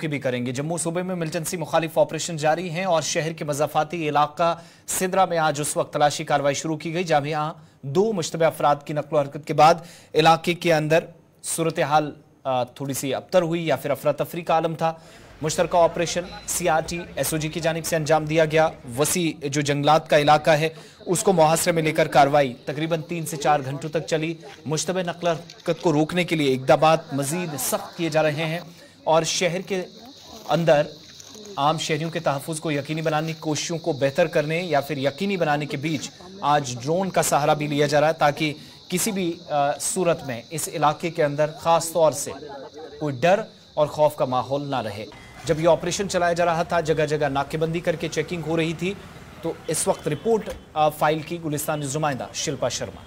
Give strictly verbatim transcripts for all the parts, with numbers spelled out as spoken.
की भी करेंगे। जम्मू सूबे में मिलिटेंसी मुखालिफ ऑपरेशन जारी हैं और शहर के मजाफाती इलाका सिद्रा में आज उस वक्त तलाशी कार्रवाई शुरू की गई जब यहाँ दो मुश्तबे अफराद की नकलो हरकत के बाद इलाके के अंदर सूरत हाल थोड़ी सी अबतर हुई या फिर अफरा तफरी का आलम था। मुश्तरका operation C R T S O G की जानिब से अंजाम दिया गया। वसी जो जंगलात का इलाका है उसको मुहासरे में लेकर कार्रवाई तकरीबन तीन से चार घंटों तक चली। मुश्तबे नकल हरकत को रोकने के लिए इकदामात मजीद सख्त किए जा रहे हैं और शहर के अंदर आम शहरियों के तहफ़्फ़ुज़ को यकीनी बनाने की कोशिशों को बेहतर करने या फिर यकीनी बनाने के बीच आज ड्रोन का सहारा भी लिया जा रहा है ताकि किसी भी आ, सूरत में इस इलाके के अंदर ख़ास तौर से कोई डर और खौफ का माहौल ना रहे। जब ये ऑपरेशन चलाया जा रहा था जगह जगह नाकेबंदी करके चेकिंग हो रही थी। तो इस वक्त रिपोर्ट आ, फाइल की गुलिस्तान नुमाइंदा शिल्पा शर्मा।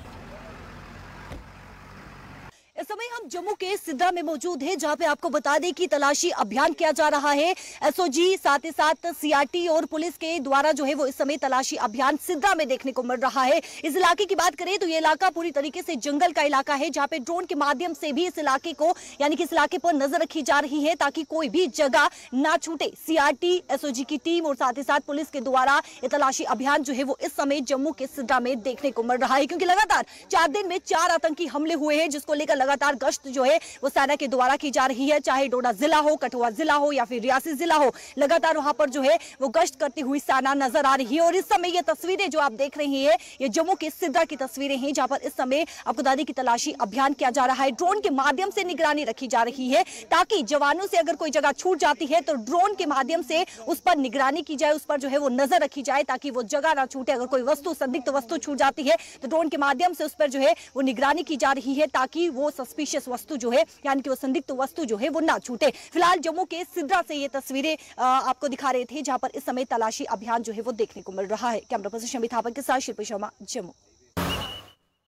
इस समय हम जम्मू के सिद्रा में मौजूद हैं जहां पे आपको बता दें कि तलाशी अभियान किया जा रहा है। एस ओ जी साथ ही साथ सी आर टी और पुलिस के द्वारा जो है वो इस समय तलाशी अभियान सिद्रा में देखने को मिल रहा है। इस इलाके की बात करें तो ये इलाका पूरी तरीके से जंगल का इलाका है जहां पे ड्रोन के माध्यम से भी इस इलाके को यानी कि इस इलाके पर नजर रखी जा रही है ताकि कोई भी जगह ना छूटे। C R T S O G की टीम और साथ ही साथ पुलिस के द्वारा ये तलाशी अभियान जो है वो इस समय जम्मू के सिद्रा में देखने को मिल रहा है क्योंकि लगातार चार दिन में चार आतंकी हमले हुए हैं जिसको लेकर लगातार गश्त जो है वो सेना के द्वारा की जा रही है। चाहे डोडा जिला हो, कठुआ जिला हो या फिर रियासी जिला हो, लगातार वहां पर जो है वो गश्त करती हुई सेना नजर आ रही है। और इस समय ये तस्वीरें जो आप देख रही हैं ये जम्मू के सिद्रा की तस्वीरें हैं जहां पर इस समय आपको दादी की तलाशी अभियान किया जा रहा है। ड्रोन के माध्यम से निगरानी रखी जा रही है ताकि जवानों से अगर कोई जगह छूट जाती है तो ड्रोन के माध्यम से उस पर निगरानी की जाए, उस पर जो है वो नजर रखी जाए ताकि वो जगह ना छूटे। अगर कोई वस्तु संदिग्ध वस्तु छूट जाती है तो ड्रोन के माध्यम से उस पर जो है वो निगरानी की जा रही है ताकि वो सस्पिशियस वस्तु जो है यानी कि वो संदिग्ध वस्तु जो है वो ना छूटे। फिलहाल जम्मू के सिद्रा से ये तस्वीरें आपको दिखा रहे थे जहां पर इस समय तलाशी अभियान जो है वो देखने को मिल रहा है। कैमरा पर्सन शमी थापर के साथ शिल्पा शर्मा, जम्मू।